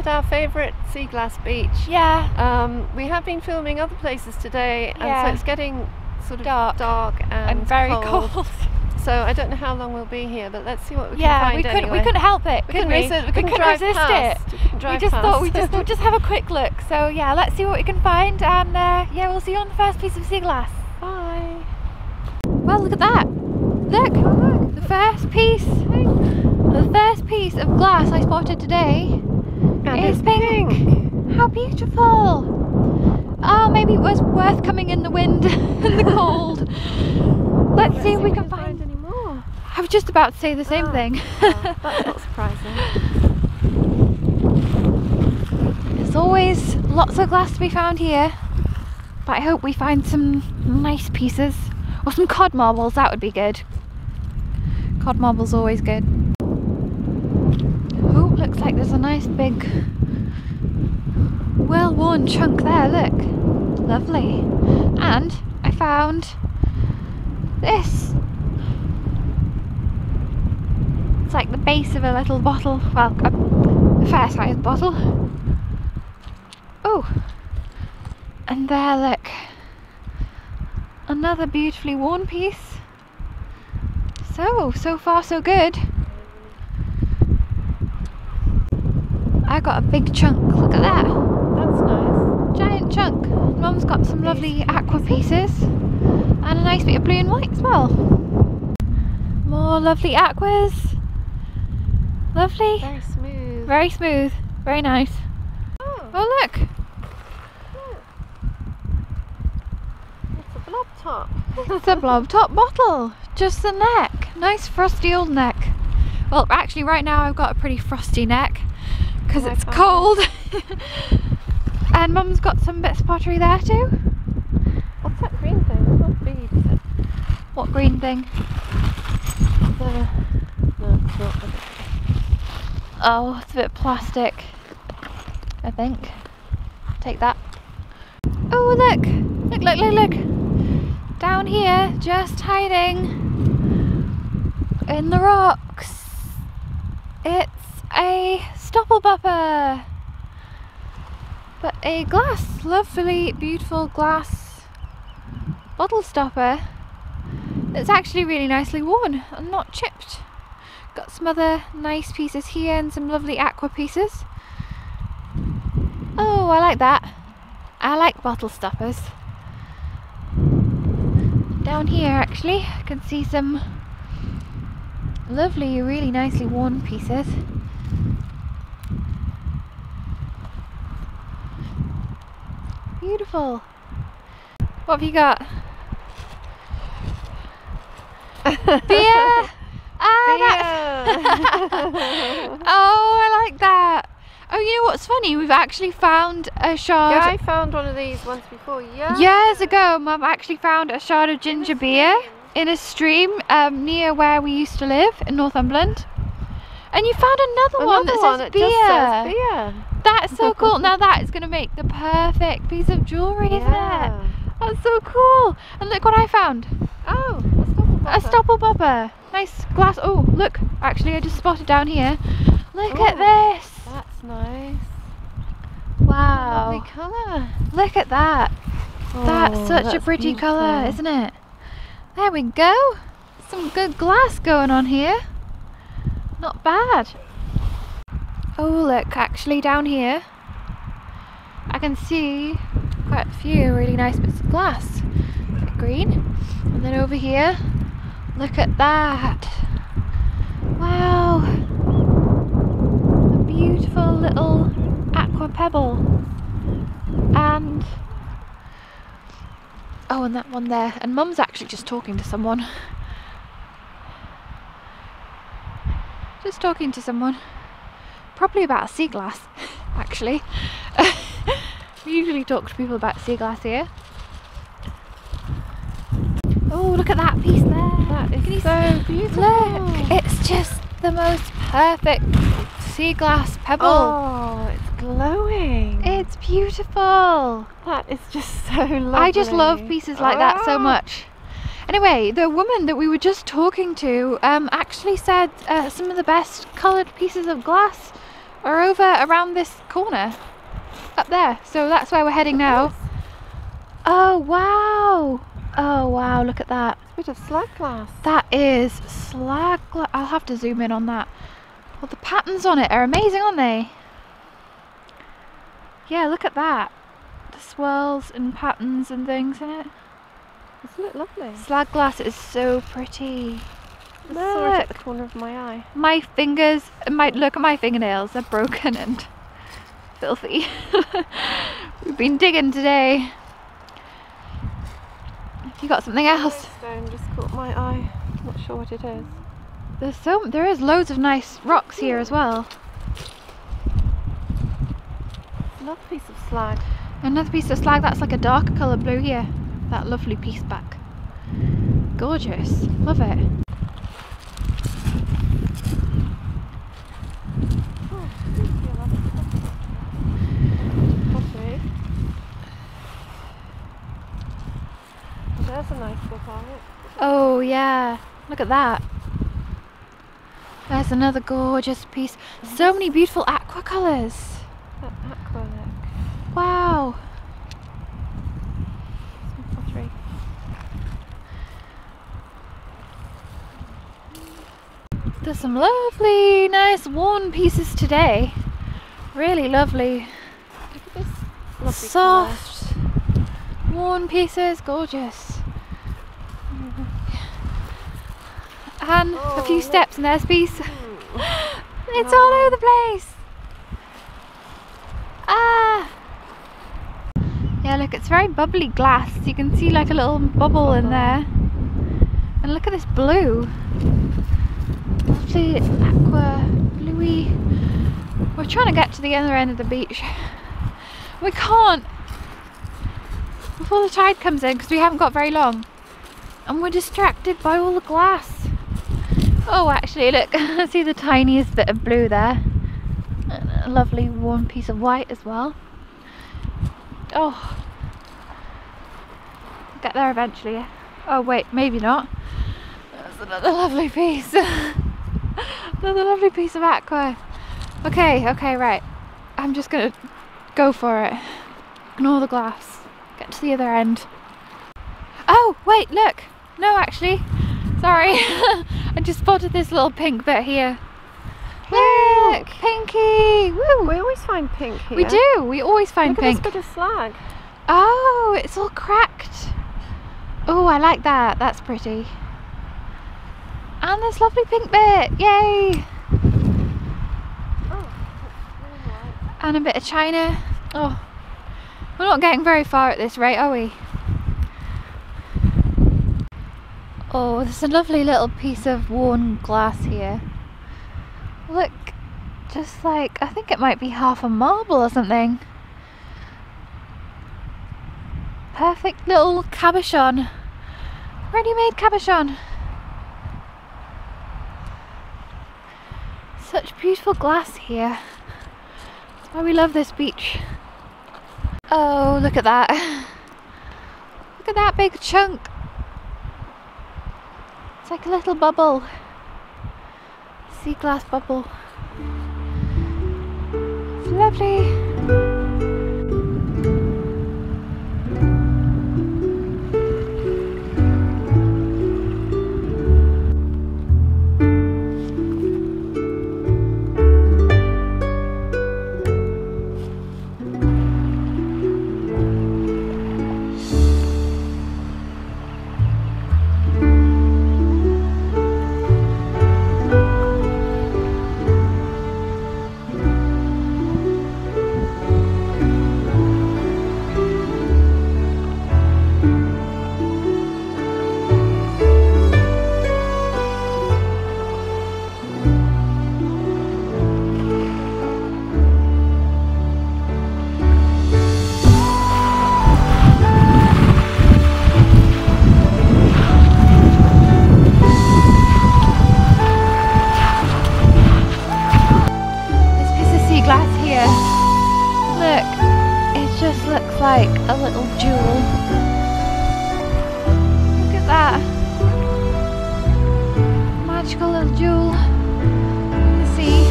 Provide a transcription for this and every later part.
at our favourite sea glass beach. Yeah. We have been filming other places today, and so it's getting sort of dark and very cold. So I don't know how long we'll be here, but let's see what we can find. We couldn't help it. We couldn't resist it. We just thought we'd just have a quick look. So yeah, let's see what we can find, and yeah, we'll see you on the first piece of sea glass. Bye. Well, look at that. Look, the first piece. The first piece of glass I spotted today is pink. How beautiful! Oh, maybe it was worth coming in the wind and the cold. Let's see if we can find any more. I was just about to say the same thing. Oh, that's not surprising. There's always lots of glass to be found here, but I hope we find some nice pieces or some cod marbles. That would be good. Cod marbles always good. Oh, looks like there's a nice big well-worn chunk there, look. Lovely. And I found this. It's like the base of a little bottle, well, a fair-sized bottle. Oh, and there, look. Another beautifully worn piece. So far so good. I got a big chunk, look at that. That's nice. Giant chunk. Mum's got some lovely aqua pieces and a nice bit of blue and white as well. More lovely aquas. Lovely. Very smooth. Very smooth. Very nice. Oh, look. It's a blob top. It's a blob top bottle. Just the neck. Nice frosty old neck. Well, actually right now I've got a pretty frosty neck because it's cold. And Mum's got some bits of pottery there too. What's that green thing? It's not beads. What green thing? No, it's not. Oh, it's a bit of plastic, I think. Take that. Oh, look! Look, look, look, look! Down here, just hiding in the rocks. It's a stopplebopper, but a glass, lovely, beautiful glass bottle stopper. It's actually really nicely worn and not chipped. Got some other nice pieces here and some lovely aqua pieces. Oh, I like that. I like bottle stoppers. Down here actually I can see some lovely, really nicely worn pieces. Beautiful. What have you got? Beer! Ah, oh, I like that. Oh, you know what's funny? We've actually found a shard. Yeah, I found one of these once before. Yeah. Years ago, Mum actually found a shard of ginger beer in a stream near where we used to live in Northumberland, and you found another one that just says beer. That's so cool. Now that is going to make the perfect piece of jewellery, isn't it? That's so cool. And look what I found. Oh, a stopplebopper. Nice glass. Oh, look. Actually, I just spotted down here. Look at this. That's nice. Wow. Lovely colour. Look at that. Oh, that's a pretty colour, isn't it? There we go. Some good glass going on here. Not bad. Oh, look, actually down here I can see quite a few really nice bits of glass. Green. And then over here, look at that. Wow. A beautiful little aqua pebble. And oh, and that one there. And Mum's actually just talking to someone. Just talking to someone. Probably about a sea glass, actually. We usually talk to people about sea glass here. Oh, look at that piece there. That is so beautiful. Look, it's just the most perfect sea glass pebble. Oh, it's glowing. It's beautiful. That is just so lovely. I just love pieces like that so much. Anyway, the woman that we were just talking to actually said some of the best coloured pieces of glass are over around this corner up there, so that's where we're heading now. Oh wow, oh wow, look at that. It's a bit of slag glass. That is slag glass. I'll have to zoom in on that. Well, the patterns on it are amazing, aren't they? Yeah, look at that, the swirls and patterns and things in it. Isn't it lovely? Slag glass is so pretty. I saw it at the corner of my eye. My fingers, look at my fingernails, they're broken and filthy. We've been digging today. Have you got something else? Stone just caught my eye. I'm not sure what it is. There is loads of nice rocks here as well. Another piece of slag. Another piece of slag, that's like a darker colour blue here. That lovely piece back. Gorgeous, love it. That's a nice bit on it. Oh yeah, look at that. There's another gorgeous piece. Nice. So many beautiful aqua colours. That aqua look. Wow. Some pottery. There's some lovely, nice worn pieces today. Really lovely. Look at this lovely soft, colour. Worn pieces, gorgeous. And a few steps and there's peace. It's all over the place. Ah! Yeah, look, it's very bubbly glass. You can see like a little bubble in there. And look at this blue. Lovely aqua, bluey. We're trying to get to the other end of the beach. We can't before the tide comes in because we haven't got very long. And we're distracted by all the glass. Oh, actually, look, I see the tiniest bit of blue there. And a lovely warm piece of white as well. Oh, get there eventually. Oh, wait, maybe not. That's another lovely piece. Another lovely piece of aqua. Okay, okay, right. I'm just gonna go for it. Ignore the glass. Get to the other end. Oh, wait, look. No, actually. Sorry, I just spotted this little pink bit here. Look, pinky! Woo. We always find pink here. We do, we always find pink. Look at this bit of slag. Oh, it's all cracked. Oh, I like that, that's pretty. And this lovely pink bit, yay! Oh, that's really nice. And a bit of china. Oh, we're not getting very far at this rate, are we? Oh, there's a lovely little piece of worn glass here. Look, just like, I think it might be half a marble or something. Perfect little cabochon. Ready-made cabochon. Such beautiful glass here. That's why we love this beach. Oh, look at that. Look at that big chunk. Like a little bubble, sea glass bubble. It's lovely. Magical little jewel in the sea.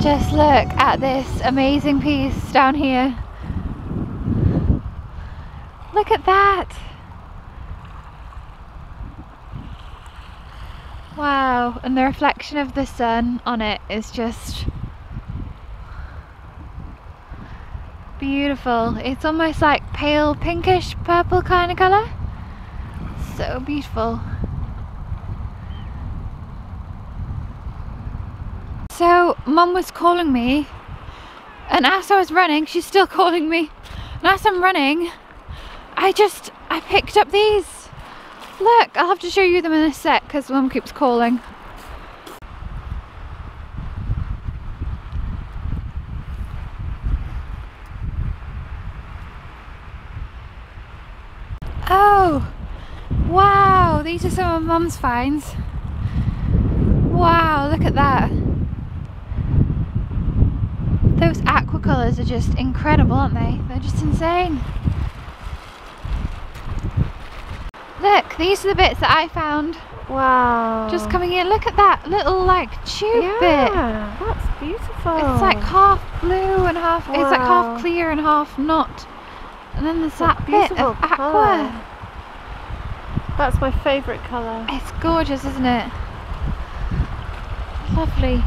Just look at this amazing piece down here. Look at that. Wow, and the reflection of the sun on it is just beautiful. It's almost like pale pinkish purple kind of colour. So beautiful. So Mum was calling me, and as I was running, she's still calling me, and as I'm running, I picked up these. Look, I'll have to show you them in a sec because Mum keeps calling. Oh, wow, these are some of Mum's finds. Wow, look at that. Those aquacolors are just incredible, aren't they? They're just insane. Look, these are the bits that I found. Wow. Just coming in. Look at that little like tube bit. Yeah, that's beautiful. It's like half blue and half, it's like half clear and half not. And then there's that bit of aqua. Colour. That's my favourite colour. It's gorgeous, isn't it? Lovely.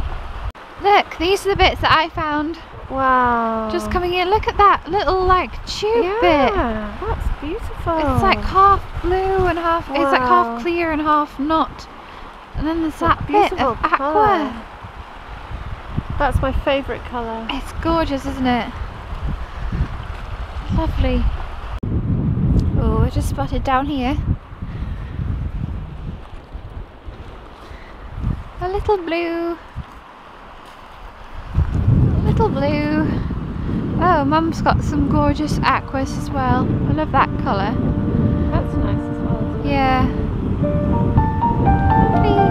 Look, these are the bits that I found. Wow. Just coming in. Look at that little like tube bit. Yeah, that's beautiful. It's like half blue and half, it's like half clear and half not. And then there's that bit of aqua. Colour. That's my favourite colour. It's gorgeous, isn't it? Lovely. Oh, I just spotted down here a little blue. Blue. Oh, Mum's got some gorgeous aquas as well. I love that colour. That's nice as well. Yeah. Please.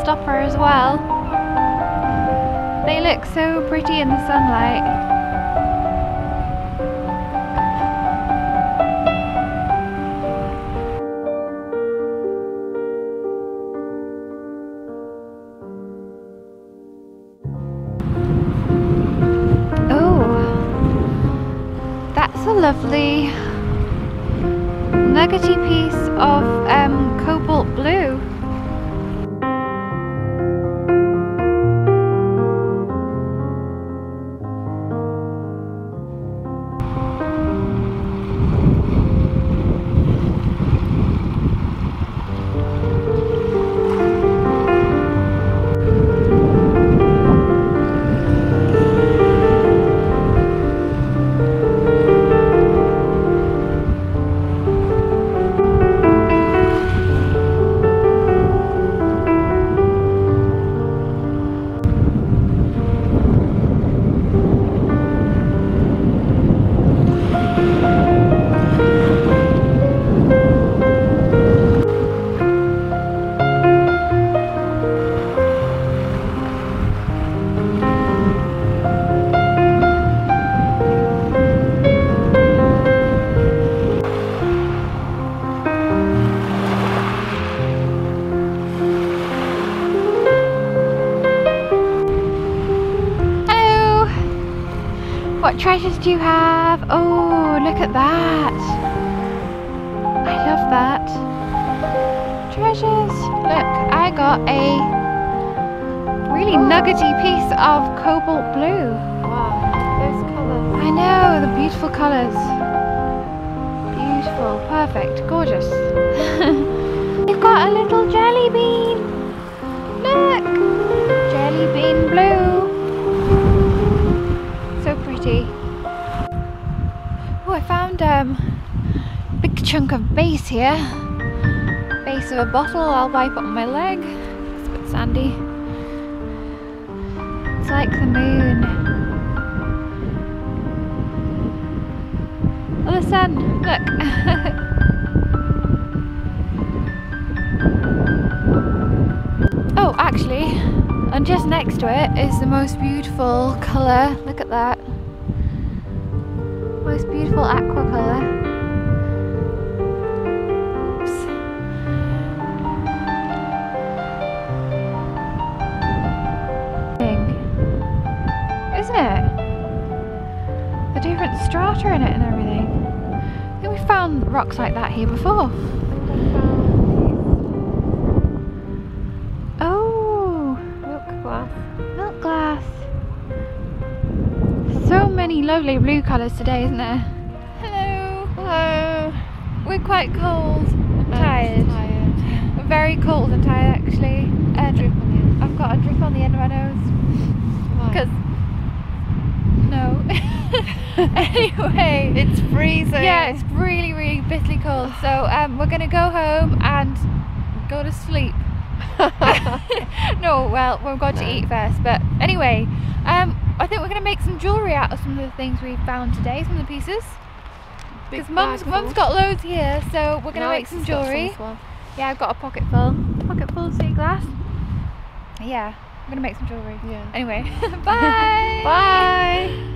Stopper as well. They look so pretty in the sunlight. Oh, that's a lovely nuggety piece of cobalt blue. What treasures do you have? Oh, look at that. I love that. Treasures. Look, I got a really nuggety piece of cobalt blue. Wow, those colours. I know, the beautiful colours. Beautiful, perfect, gorgeous. You've got a little jelly bean. Look, jelly bean blue. Oh, I found a big chunk of base here. Base of a bottle. I'll wipe up my leg. It's a bit sandy. It's like the moon. Oh, the sun, look. Oh, actually, and just next to it is the most beautiful colour. Look at that. Most beautiful aqua colour. Oops. Isn't it? The different strata in it and everything. I think we found rocks like that here before. Lovely blue colours today, isn't there? Hello. Hello. We're quite cold and tired. We're very cold and tired, actually. And I've got a drip on the end of my nose. Because no. Anyway, it's freezing. Yeah, it's really, really bitterly cold. So we're gonna go home and go to sleep. No, well, we've got to eat first. But anyway, I think we're going to make some jewellery out of some of the things we found today, some of the pieces. Because Mum's got loads here, so we're going to make some jewellery. Yeah, I've got a pocket full. Pocket full of sea glass. Yeah, I'm going to make some jewellery. Yeah. Anyway, bye! Bye!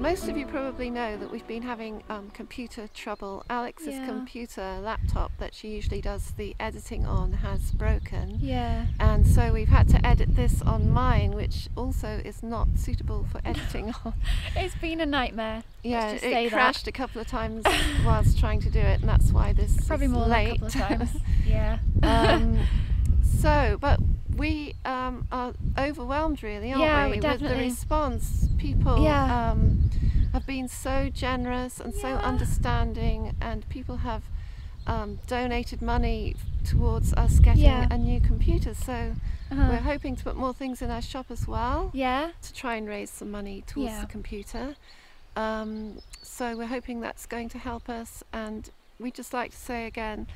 Most of you probably know that we've been having computer trouble. Alex's computer laptop that she usually does the editing on has broken. Yeah. And so we've had to edit this on mine, which also is not suitable for editing on. It's been a nightmare. Yeah, it crashed a couple of times whilst trying to do it, and that's why this probably is more late. Than a couple of times. Yeah. So, but we are overwhelmed, really, aren't we, with the response. People have been so generous and so understanding, and people have donated money towards us getting a new computer. So we're hoping to put more things in our shop as well, to try and raise some money towards the computer. So we're hoping that's going to help us, and we'd just like to say again,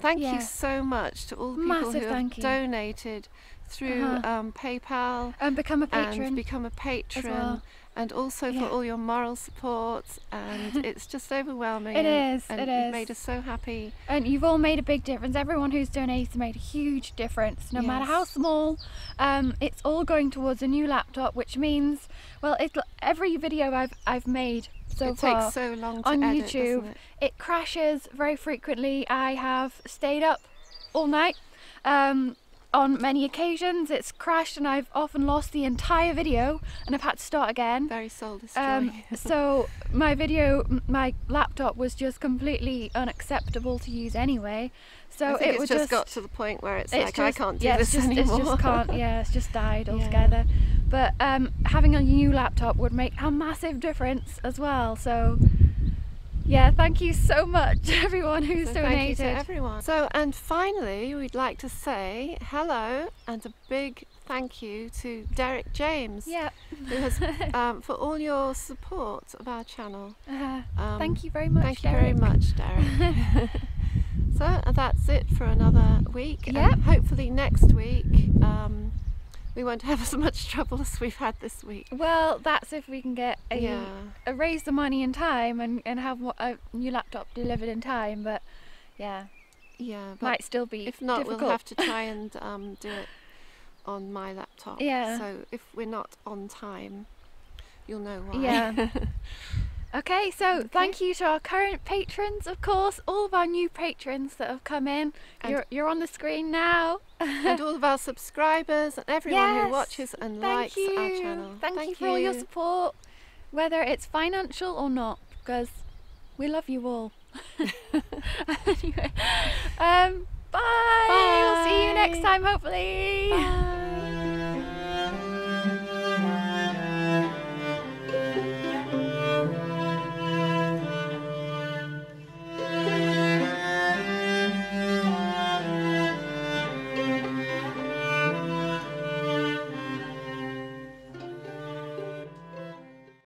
thank you so much to all the people who have donated through PayPal and become a patron as well. And also for all your moral support, and it's just overwhelming. It is. You've made us so happy, and you've all made a big difference. Everyone who's donated made a huge difference, no matter how small. It's all going towards a new laptop, which means, well, every video I've made so far takes so long to on edit, YouTube, it crashes very frequently. I have stayed up all night. On many occasions it's crashed, and I've often lost the entire video, and I've had to start again. Very soul destroying. So my laptop was just completely unacceptable to use anyway. So it was just got to the point where it's like, I can't do this anymore. It's just died altogether. But having a new laptop would make a massive difference as well. So yeah, thank you so much, everyone who's donated. Thank you to everyone. So, and finally, we'd like to say hello and a big thank you to Derek James, who has for all your support of our channel. Thank you very much. Thank you very much, Derek. So that's it for another week. Hopefully next week we won't have as much trouble as we've had this week. Well, that's if we can get raise the money in time and have a new laptop delivered in time. But but might still be difficult. If not, we'll have to try and do it on my laptop. Yeah. So if we're not on time, you'll know why. Yeah. Okay, so thank you to our current patrons, of course, all of our new patrons that have come in. You're on the screen now. And all of our subscribers and everyone who watches and likes our channel. Thank you for all your support, whether it's financial or not, because we love you all. Anyway, bye. We'll see you next time, hopefully. Bye.